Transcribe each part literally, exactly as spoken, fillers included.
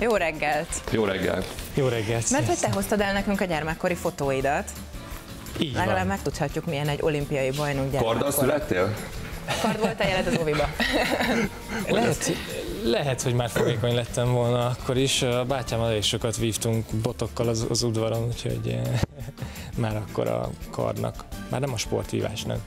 Jó reggelt! Jó reggelt! Jó reggelt! Mert hogy te hoztad el nekünk a gyermekkori fotóidat. Így van. Legalább megtudhatjuk, milyen egy olimpiai bajnok gyermekkora. Karddal születtél? Kard voltál jelent az óviba. lehet, lehet, hogy már fogékony lettem volna akkor is. A bátyámmal elég sokat vívtunk botokkal az, az udvaron, úgyhogy már akkor a kardnak, már nem a sportvívásnak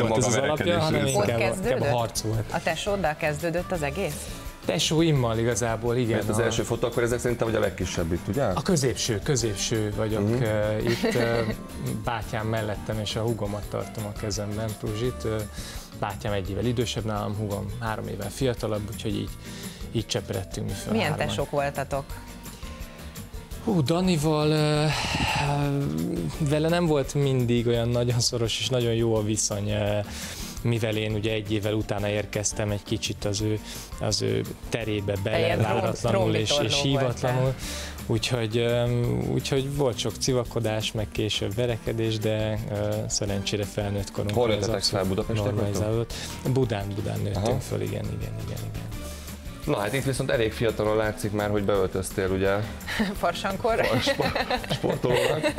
volt ez az alapja, hanem inkább, inkább a harc volt. A tesóddal kezdődött az egész? Tesóimmal igazából, igen. Mert az a... első fotó, akkor ezek szerintem vagy a legkisebb itt, ugye? A középső, középső vagyok uh -huh. uh, itt. Uh, bátyám mellettem, és a húgomat tartom a kezemben, Pruzsit. Uh, bátyám egy évvel idősebb nálam, húgom három évvel fiatalabb, úgyhogy így, így cseperedtünk mi fel. Milyen hárman. Tesók voltatok? Hú, Danival uh, uh, vele nem volt mindig olyan nagyon szoros, és nagyon jó a viszony. Uh, mivel én ugye egy évvel utána érkeztem egy kicsit az ő, az ő terébe bele, váratlanul és, és hívatlanul, úgyhogy, úgyhogy volt sok civakodás, meg később verekedés, de uh, szerencsére felnőtt korunkban. Hol jöttetek fel, Budapesten? Budán, Budán nőttünk Aha. föl, igen, igen, igen, igen. Na hát itt viszont elég fiatalon látszik már, hogy beöltöztél, ugye? Farsankor? Sportolónak.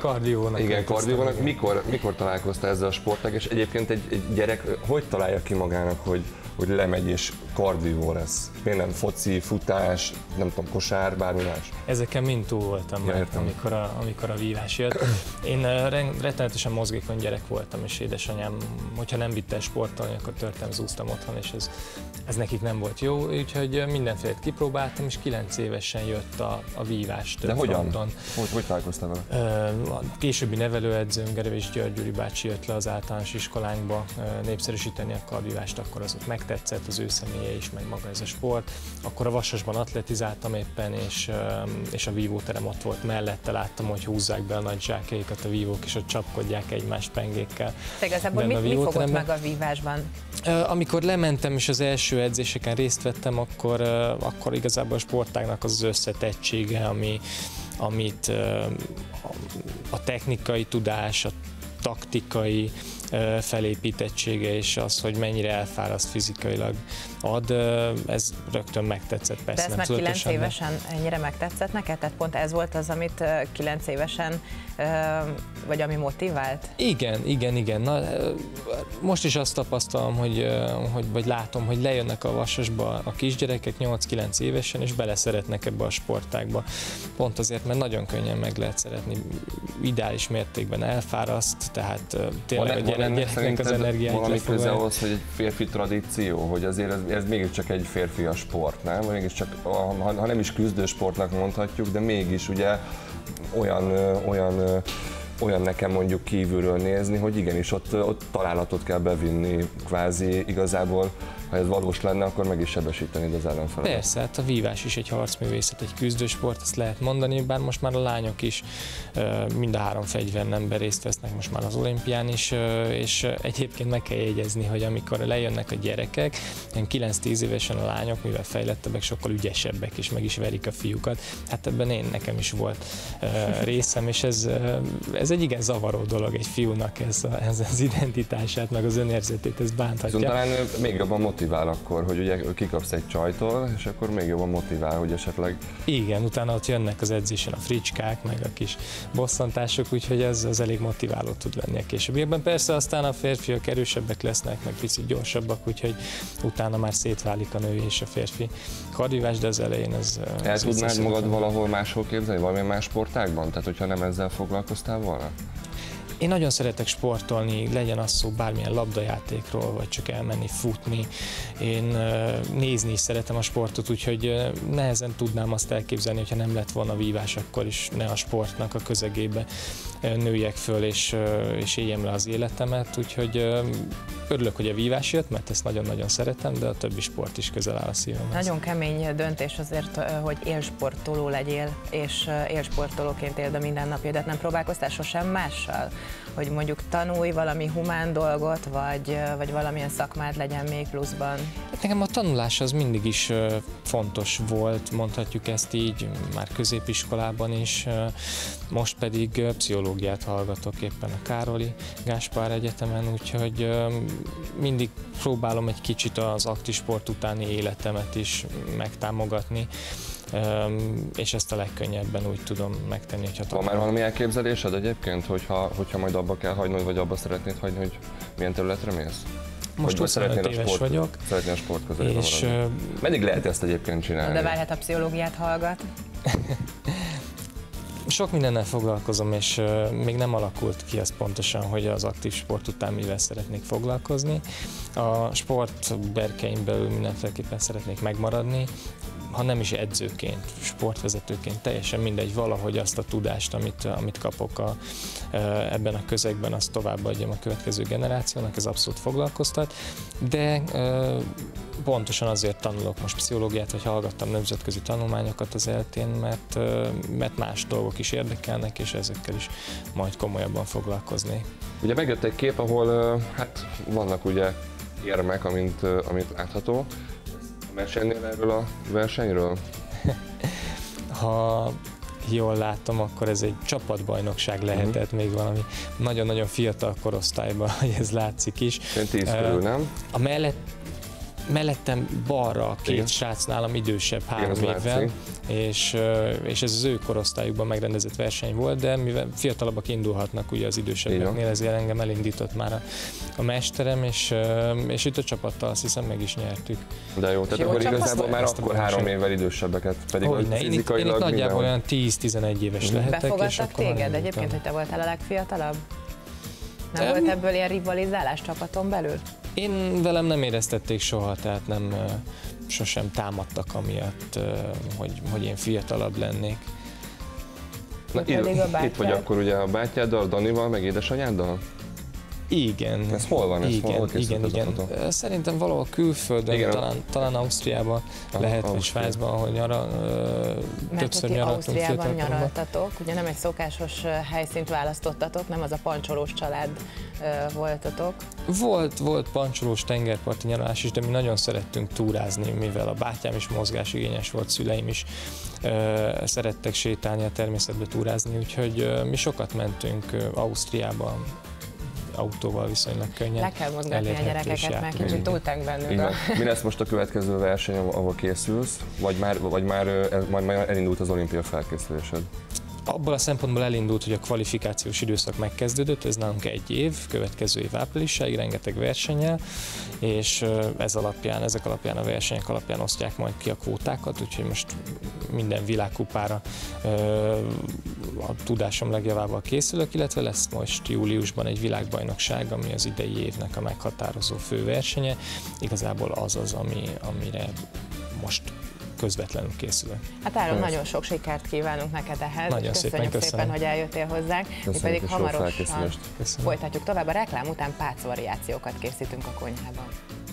Kardiónak. Igen, kardiónak. Mikor, mikor találkoztál ezzel a sportnak, és egyébként egy, egy gyerek hogy találja ki magának, hogy, hogy lemegy és kardió lesz? Miért nem foci, futás, nem tudom, kosár, bármi más? Ezeken mind túl voltam ja, már, amikor a, amikor a vívás jött. Én rettenetesen mozgékony gyerek voltam, és édesanyám, hogyha nem vittem sportolni, akkor törtem, zúztam otthon, és ez, ez nekik nem volt jó, úgyhogy mindenfélét kipróbáltam, és kilenc évesen jött a, a vívás több fronton. Hogy, hogy találkoztál vele? A későbbi nevelőedzőm, Gerevés György bácsi jött le az általános iskolánkba népszerűsíteni a kardvívást, akkor az ott megtetszett, az ő személye is, meg maga ez a sport. Akkor a Vasasban atletizáltam éppen, és, és a vívóterem ott volt mellette, láttam, hogy húzzák be a nagy zsákjaikat a vívók, és ott csapkodják egymást pengékkel. Te igazából mit, mi fogott meg a vívásban? Amikor lementem, és az első edzéseken részt vettem, akkor, akkor igazából a sportágnak az összetettsége, ami, amit a technikai tudás, a taktikai felépítettsége és az, hogy mennyire elfáraszt fizikailag ad, ez rögtön megtetszett, persze. De ez már kilenc évesen ennyire megtetszett neked? Tehát pont ez volt az, amit kilenc évesen, vagy ami motivált? Igen, igen, igen. Na, most is azt tapasztalom, hogy, hogy, vagy látom, hogy lejönnek a Vasasba a kisgyerekek nyolc-kilenc évesen, és beleszeretnek ebbe a sportágba. Pont azért, mert nagyon könnyen meg lehet szeretni. Ideális mértékben elfáraszt, tehát tényleg ennek az energiáját valami köze ahhoz, hogy egy férfi tradíció, hogy azért ez, ez mégiscsak egy férfias sport, nem? Mégiscsak, ha, ha nem is küzdősportnak mondhatjuk, de mégis ugye olyan, olyan, olyan nekem mondjuk kívülről nézni, hogy igenis ott, ott találatot kell bevinni, kvázi igazából, ha ez valós lenne, akkor meg is sebesíteni az ellenfelet. Persze, hát a vívás is egy harcművészet, egy küzdősport, ezt lehet mondani, bár most már a lányok is mind a három fegyvernemben részt vesznek most már az olimpián is, és egyébként meg kell jegyezni, hogy amikor lejönnek a gyerekek, kilenc-tíz évesen a lányok, mivel fejlettebbek, sokkal ügyesebbek, és meg is verik a fiúkat. Hát ebben én nekem is volt részem, és ez, ez egy igen zavaró dolog egy fiúnak, ez, a, ez az identitását, meg az önérzetét, ez bánthatja. Talán még jobban motivál akkor, hogy ugye kikapsz egy csajtól, és akkor még jobban motivál, hogy esetleg... Igen, utána ott jönnek az edzésen a fricskák, meg a kis bosszantások, úgyhogy ez az elég motiváló tud lenni a későbbiekben. Persze aztán a férfiak erősebbek lesznek, meg picit gyorsabbak, úgyhogy utána már szétválik a női és a férfi kardvívás, de az elején ez... El tudnád magad valahol máshol képzelni, valamilyen más sportágban? Tehát, hogyha nem ezzel foglalkoztál volna? Én nagyon szeretek sportolni, legyen az szó bármilyen labdajátékról, vagy csak elmenni futni. Én nézni is szeretem a sportot, úgyhogy nehezen tudnám azt elképzelni, hogyha nem lett volna vívás, akkor is ne a sportnak a közegébe nőjek föl, és, és éljem le az életemet. Úgyhogy örülök, hogy a vívás jött, mert ezt nagyon-nagyon szeretem, de a többi sport is közel áll a szívemhez. Nagyon kemény döntés azért, hogy élsportoló legyél, és élsportolóként éld a mindennapjaidat. Nem próbálkoztál sosem mással? Hogy mondjuk tanulj valami humán dolgot, vagy, vagy valamilyen szakmát legyen még pluszban? Hát nekem a tanulás az mindig is fontos volt, mondhatjuk ezt így, már középiskolában is. Most pedig pszichológiát hallgatok éppen a Károli Gáspár Egyetemen, úgyhogy mindig próbálom egy kicsit az aktisport utáni életemet is megtámogatni. és ezt a legkönnyebben úgy tudom megtenni, hogyha találom. Van már valami elképzelésed egyébként, hogyha, hogyha majd abba kell hagynod, vagy abba szeretnéd hagyni, hogy milyen területre mész? Most huszonöt éves vagyok. Szeretnél a sport közelében maradni. Meddig lehet ezt egyébként csinálni? De várhat a pszichológiát hallgat. Sok mindennel foglalkozom, és még nem alakult ki az pontosan, hogy az aktív sport után mivel szeretnék foglalkozni. A sport berkeim belül mindenféleképpen szeretnék megmaradni, ha nem is edzőként, sportvezetőként, teljesen mindegy, valahogy azt a tudást, amit, amit kapok a, ebben a közegben, azt továbbadjam a következő generációnak, ez abszolút foglalkoztat, de pontosan azért tanulok most pszichológiát, vagy hallgattam nemzetközi tanulmányokat az eltén, mert, mert más dolgok is érdekelnek, és ezekkel is majd komolyabban foglalkozni. Ugye megjött egy kép, ahol hát vannak ugye érmek, amint, amint látható. Mesélnél erről a versenyről? Ha jól látom, akkor ez egy csapatbajnokság lehetett, uh-huh. még valami nagyon-nagyon fiatal korosztályban, hogy ez látszik is. tíz körül, uh, nem? A mellett, mellettem balra a két Igen. srác nálam idősebb három Igen, évvel, és, és ez az ő korosztályukban megrendezett verseny volt, de mivel fiatalabbak indulhatnak ugye az idősebbeknél, ezért engem elindított már a, a mesterem, és, és itt a csapattal azt hiszem meg is nyertük. De jó, tehát jó, akkor igazából már akkor három évvel idősebbeket, pedig hogy ne, én itt, én itt nagyjából olyan tíz-tizenegy éves lehetek. Befogadtak téged egyébként, hogy te voltál a legfiatalabb? Nem um, volt ebből ilyen rivalizálás csapaton belül? Én velem nem éreztették soha, tehát nem, sosem támadtak amiatt, hogy, hogy én fiatalabb lennék. Na, itt, itt vagy akkor ugye a bátyáddal, Danival, meg édesanyáddal? Igen. Ez hol van? Ez igen, hol igen, ez igen. A szerintem valahol külföldön, igen, talán, a... talán Ausztriában ah, lehet, Ausztria. Vagy Svájcban, ahol nyara, mert többször nyaraltunk. Ausztriában nyaraltatok, ugye nem egy szokásos helyszínt választottatok, nem az a pancsolós család voltatok? Volt, volt pancsolós tengerparti nyaralás is, de mi nagyon szerettünk túrázni, mivel a bátyám is mozgásigényes volt, szüleim is szerettek sétálni a természetbe, túrázni, úgyhogy mi sokat mentünk Ausztriában, autóval viszonylag könnyen. Le kell mozgatni a gyerekeket, mert kicsit túltánk bennük. Mi lesz most a következő verseny, ahol készülsz, vagy már, vagy már, már elindult az olimpia felkészülésed? Abból a szempontból elindult, hogy a kvalifikációs időszak megkezdődött, ez nálunk egy év, következő év áprilisáig, rengeteg versennyel, és ez alapján, ezek alapján a versenyek alapján osztják majd ki a kvótákat, úgyhogy most minden világkupára a tudásom legjavával készülök, illetve lesz most júliusban egy világbajnokság, ami az idei évnek a meghatározó fő versenye, igazából az az, ami, amire most közvetlenül készülök. Hát Áron, nagyon sok sikert kívánunk neked ehhez. Nagyon köszönjük szépen, szépen, hogy eljöttél hozzánk. Köszönjük, mi pedig hamarosan folytatjuk tovább. A reklám után pácvariációkat készítünk a konyhában.